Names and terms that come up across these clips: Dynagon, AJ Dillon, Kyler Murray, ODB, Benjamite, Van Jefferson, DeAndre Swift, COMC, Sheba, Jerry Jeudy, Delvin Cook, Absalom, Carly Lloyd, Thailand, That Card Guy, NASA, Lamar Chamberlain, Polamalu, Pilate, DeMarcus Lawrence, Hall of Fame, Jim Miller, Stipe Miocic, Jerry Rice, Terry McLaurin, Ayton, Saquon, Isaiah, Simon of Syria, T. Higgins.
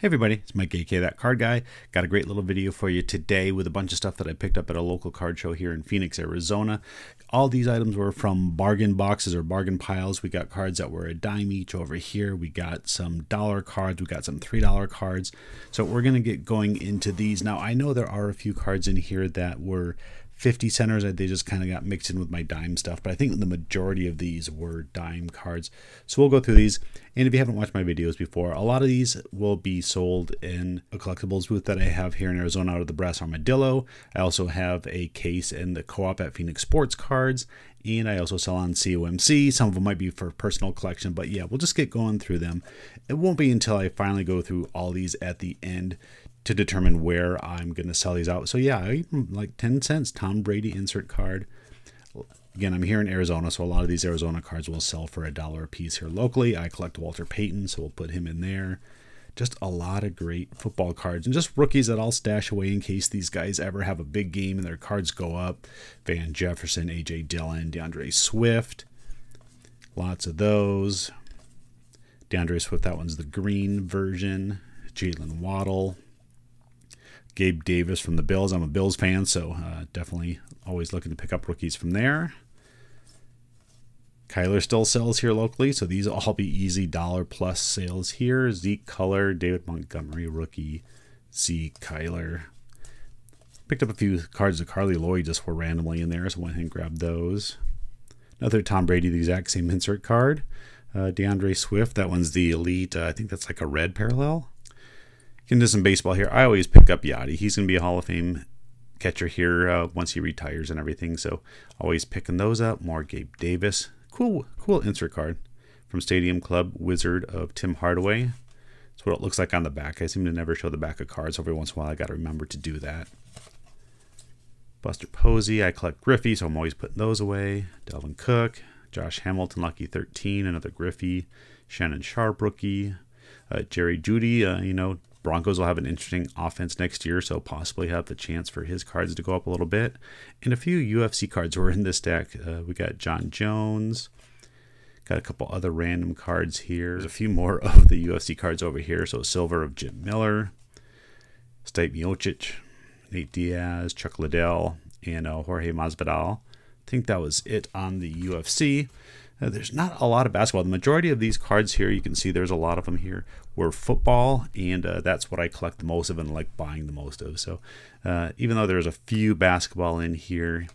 Hey everybody, it's Mike, aka That Card Guy. Got a great little video for you today with a bunch of stuff that I picked up at a local card show here in Phoenix, Arizona. All these items were from bargain boxes or bargain piles. We got cards that were a dime each over here. We got some dollar cards. We got some $3 cards. So we're going to get going into these. Now, I know there are a few cards in here that were 50 centers. They just kind of got mixed in with my dime stuff, but I think the majority of these were dime cards. So we'll go through these. And if you haven't watched my videos before, a lot of these will be sold in a collectibles booth that I have here in Arizona out of the Brass Armadillo. I also have a case in the co-op at Phoenix Sports Cards, and I also sell on COMC. Some of them might be for personal collection, but yeah, we'll just get going through them. It won't be until I finally go through all these at the end to determine where I'm going to sell these out. So yeah, I even like 10 cents Tom Brady insert card. Again, I'm here in Arizona, so a lot of these Arizona cards will sell for $1 a piece here locally. I collect Walter Payton, so we'll put him in there. Just a lot of great football cards and just rookies that I'll stash away in case these guys ever have a big game and their cards go up. Van Jefferson, AJ Dillon, DeAndre Swift. Lots of those. DeAndre Swift, that one's the green version. Jalen Waddle. Gabe Davis from the Bills. I'm a Bills fan, so definitely always looking to pick up rookies from there. Kyler still sells here locally, so these will all be easy $1+ sales here. Zeke color, David Montgomery rookie, Zeke, Kyler. Picked up a few cards of Carly Lloyd just for randomly in there, so went ahead and grabbed those. Another Tom Brady, the exact same insert card. DeAndre Swift, that one's the elite. I think that's like a red parallel. Into some baseball here. I always pick up Yadi. He's going to be a Hall of Fame catcher here once he retires and everything. So always picking those up. More Gabe Davis. Cool insert card from Stadium Club Wizard of Tim Hardaway. That's what it looks like on the back. I seem to never show the back of cards. Every once in a while, I got to remember to do that. Buster Posey. I collect Griffey, so I'm always putting those away. Delvin Cook. Josh Hamilton, Lucky 13. Another Griffey. Shannon Sharp, rookie. Jerry Jeudy, you know, Broncos will have an interesting offense next year, so possibly have the chance for his cards to go up a little bit. And a few UFC cards were in this deck. We got John Jones. Got a couple other random cards here. There's a few more of the UFC cards over here. So silver of Jim Miller, Stipe Miocic, Nate Diaz, Chuck Liddell, and Jorge Masvidal. I think that was it on the UFC. There's not a lot of basketball. The majority of these cards here, you can see there's a lot of them here, were football, and that's what I collect the most of and like buying the most of. So even though there's a few basketball in here,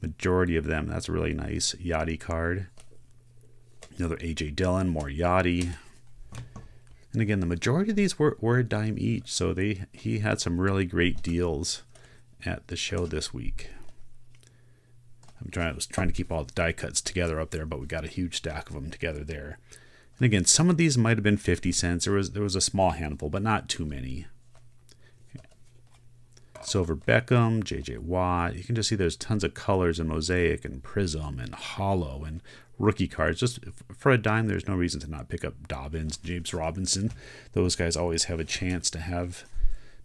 majority of them, that's a really nice Yachty card. Another AJ Dillon, more Yachty. And again, the majority of these were a dime each, so he had some really great deals at the show this week. I was trying to keep all the die cuts together up there, but we got a huge stack of them together there. And again, some of these might have been 50 cents. There was a small handful, but not too many. Okay. Silver Beckham, JJ Watt. You can just see there's tons of colors and mosaic and prism and hollow and rookie cards. Just for a dime, there's no reason to not pick up Dobbins, James Robinson. Those guys always have a chance to have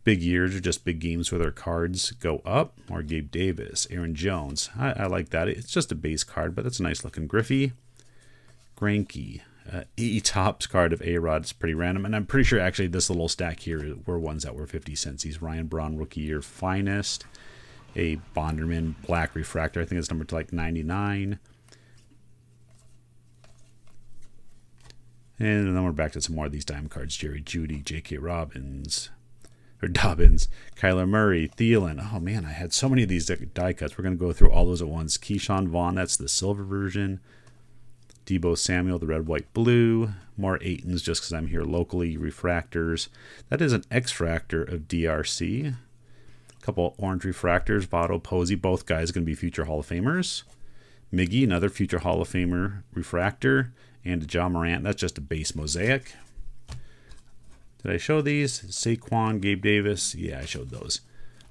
big years or just big games where their cards go up. Or Gabe Davis, Aaron Jones. I like that. It's just a base card, but that's a nice looking Griffey. Granke. E Top's card of A-Rod is pretty random. And I'm pretty sure actually this little stack here were ones that were 50 cents. These Ryan Braun rookie year finest. A Bonderman black refractor. I think it's numbered to like 99. And then we're back to some more of these dime cards. Jerry Jeudy, J.K. Robbins. Or Dobbins, Kyler Murray, Thielen. Oh man, I had so many of these die cuts. We're going to go through all those at once. Keyshawn Vaughn, that's the silver version. Debo Samuel, the red, white, blue. More Aitons, just because I'm here locally. Refractors. That is an X-Fractor of DRC. A couple orange refractors. Walter Posey, both guys going to be future Hall of Famers. Miggy, another future Hall of Famer refractor. And Ja Morant, that's just a base mosaic. Did I show these? Saquon, Gabe Davis. Yeah, I showed those.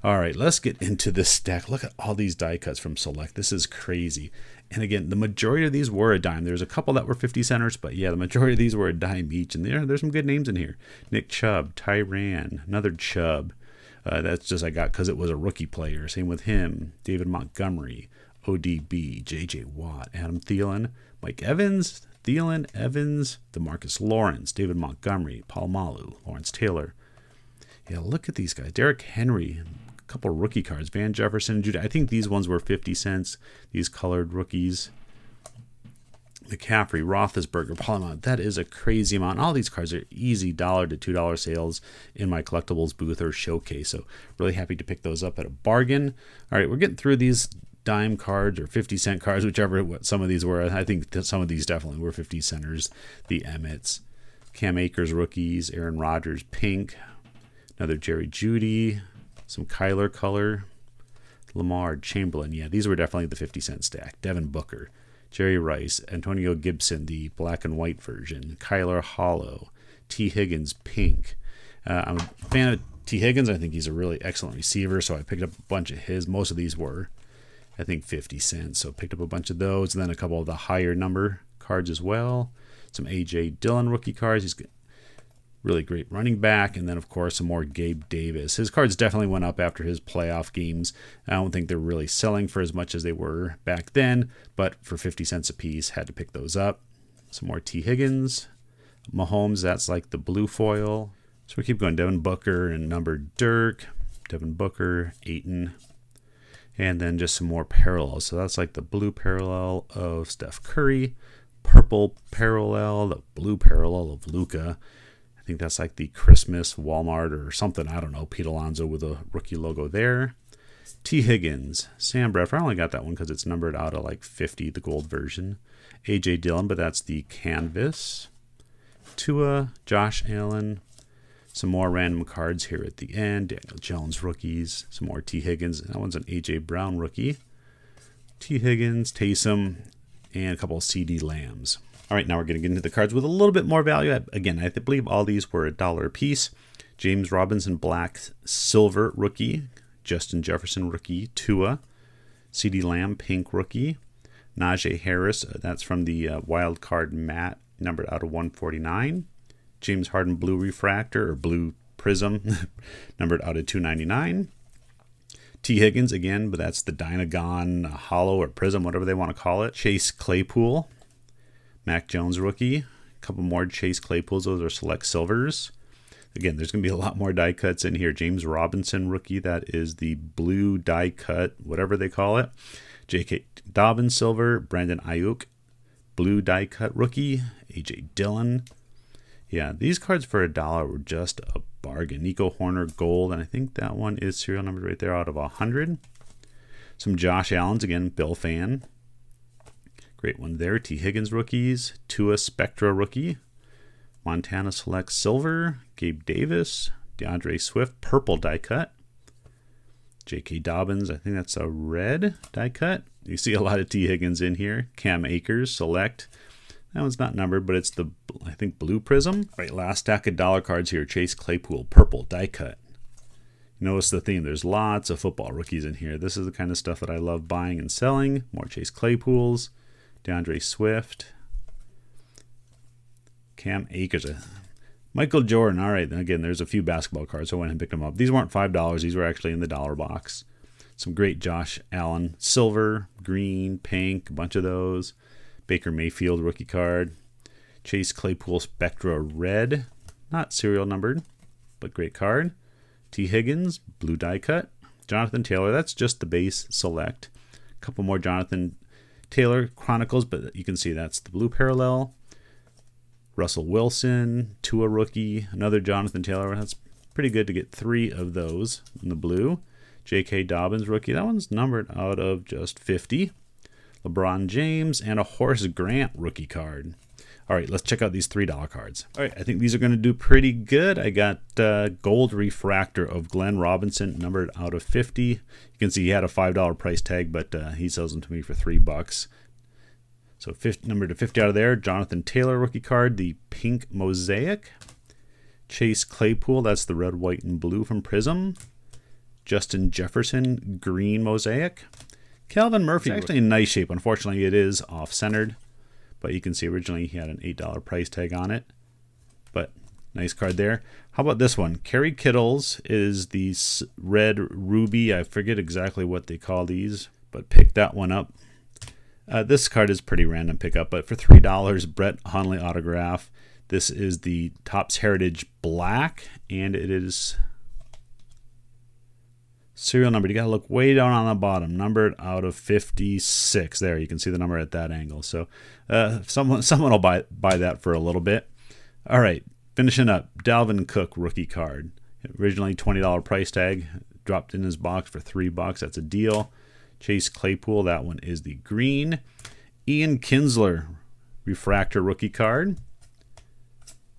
All right, let's get into this stack. Look at all these die cuts from Select. This is crazy. And again, the majority of these were a dime. There's a couple that were 50 centers, but yeah, the majority of these were a dime each. And there's some good names in here. Nick Chubb, Tyran, another Chubb. That's just I got because it was a rookie player. Same with him. David Montgomery, ODB, JJ Watt, Adam Thielen, Mike Evans. Thielen, Evans, DeMarcus Lawrence, David Montgomery, Polamalu, Lawrence Taylor. Yeah, look at these guys. Derrick Henry, a couple rookie cards. Van Jefferson, Jeudy. I think these ones were 50 cents, these colored rookies. McCaffrey, Roethlisberger, Polamalu. That is a crazy amount. All these cards are easy $1 to $2 sales in my collectibles booth or showcase. So really happy to pick those up at a bargain. All right, we're getting through these dime cards or 50-cent cards, whichever what some of these were. I think that some of these definitely were 50-centers. The Emmets, Cam Akers rookies, Aaron Rodgers pink, another Jerry Jeudy, some Kyler color, Lamar Chamberlain. Yeah, these were definitely the 50-cent stack. Devin Booker, Jerry Rice, Antonio Gibson, the black and white version, Kyler hollow, T. Higgins pink. I'm a fan of T. Higgins. I think he's a really excellent receiver, so I picked up a bunch of his. Most of these were, I think, 50 cents, so picked up a bunch of those, and then a couple of the higher number cards as well. Some AJ Dillon rookie cards. He's really great running back, and then, of course, some more Gabe Davis. His cards definitely went up after his playoff games. I don't think they're really selling for as much as they were back then, but for 50 cents a piece, had to pick those up. Some more T. Higgins. Mahomes, that's like the blue foil. So we keep going. Devin Booker and numbered Dirk. Devin Booker, Ayton. And then just some more parallels. So that's like the blue parallel of Steph Curry, purple parallel, the blue parallel of Luka. I think that's like the Christmas Walmart or something. I don't know. Pete Alonso with a rookie logo there. T. Higgins, Sam Bradford. I only got that one because it's numbered out of like 50, the gold version. A.J. Dillon, but that's the canvas. Tua, Josh Allen. Some more random cards here at the end. Daniel Jones rookies. Some more T. Higgins. That one's an A.J. Brown rookie. T. Higgins, Taysom, and a couple of C.D. Lambs. All right, now we're going to get into the cards with a little bit more value. Again, I believe all these were $1 a piece. James Robinson, black, silver rookie. Justin Jefferson, rookie. Tua. C.D. Lamb, pink rookie. Najee Harris, that's from the wild card mat, numbered out of 149. James Harden, blue refractor or blue prism, numbered out of 299. T. Higgins again, but that's the Dynagon hollow or prism, whatever they want to call it. Chase Claypool, Mac Jones rookie. A couple more Chase Claypools. Those are select silvers. Again, there's going to be a lot more die cuts in here. James Robinson rookie. That is the blue die cut, whatever they call it. J.K. Dobbins silver. Brandon Ayuk, blue die cut rookie. A.J. Dillon. Yeah, these cards for $1 were just a bargain. Nico Horner gold, and I think that one is serial numbered right there out of 100. Some Josh Allens, again, Bill fan. Great one there. T. Higgins rookies. Tua Spectra rookie. Montana Select silver. Gabe Davis. DeAndre Swift, purple die cut. J.K. Dobbins, I think that's a red die cut. You see a lot of T. Higgins in here. Cam Akers, select. That one's not numbered, but it's the, I think, blue prism. All right, last stack of dollar cards here. Chase Claypool, purple, die cut. Notice the theme. There's lots of football rookies in here. This is the kind of stuff that I love buying and selling. More Chase Claypools. DeAndre Swift. Cam Akers. Michael Jordan. All right, again, there's a few basketball cards, so I went and picked them up. These weren't $5. These were actually in the dollar box. Some great Josh Allen. Silver, green, pink, a bunch of those. Baker Mayfield rookie card. Chase Claypool Spectra red. Not serial numbered, but great card. T. Higgins, blue die cut. Jonathan Taylor, that's just the base select. A couple more Jonathan Taylor Chronicles, but you can see that's the blue parallel. Russell Wilson, Tua rookie. Another Jonathan Taylor. That's pretty good to get 3 of those in the blue. J.K. Dobbins rookie. That one's numbered out of just 50. LeBron James, and a Horace Grant rookie card. All right, let's check out these $3 cards. All right, I think these are going to do pretty good. I got gold refractor of Glenn Robinson, numbered out of 50. You can see he had a $5 price tag, but he sells them to me for $3. So numbered to 50 out of there. Jonathan Taylor rookie card, the pink mosaic. Chase Claypool, that's the red, white, and blue from Prism. Justin Jefferson, green mosaic. Calvin Murphy, it's actually in nice shape. Unfortunately, it is off-centered, but you can see originally he had an $8 price tag on it, but nice card there. How about this one? Kerry Kittles is the red ruby. I forget exactly what they call these, but pick that one up. This card is pretty random pickup, but for $3, Brett Hundley autograph. This is the Topps Heritage Black, and it is serial numbered. You got to look way down on the bottom. Numbered out of 56. There, you can see the number at that angle. So someone will buy that for a little bit. All right, finishing up, Delvin Cook rookie card. Originally $20 price tag, dropped in his box for $3. That's a deal. Chase Claypool, that one is the green. Ian Kinsler, refractor rookie card.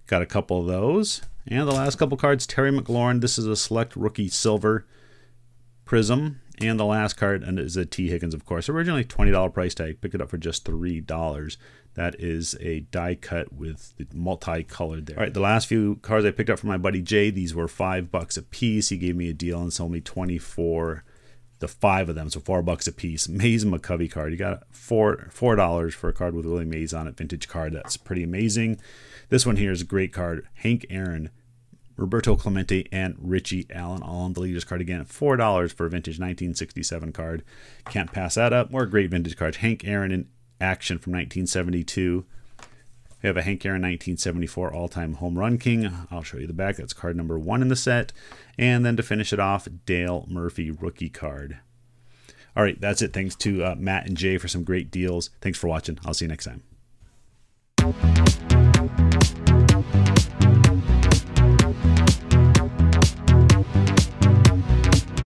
Got a couple of those. And the last couple cards, Terry McLaurin. This is a select rookie silver prism. And the last card is a T. Higgins, of course. Originally $20 price tag. Picked it up for just $3. That is a die cut with the multicolored there. All right, the last few cards I picked up from my buddy Jay. These were $5 a piece. He gave me a deal and sold me 24, the 5 of them, so $4 a piece. Mays McCovey card. You got $4 for a card with Willie Mays on it. Vintage card. That's pretty amazing. This one here is a great card. Hank Aaron, Roberto Clemente, and Richie Allen all on the leaders card again. $4 for a vintage 1967 card. Can't pass that up. More great vintage cards. Hank Aaron in action from 1972. We have a Hank Aaron 1974 all-time home run king. I'll show you the back. That's card number 1 in the set. And then to finish it off, Dale Murphy rookie card. All right, that's it. Thanks to Matt and Jay for some great deals. Thanks for watching. I'll see you next time.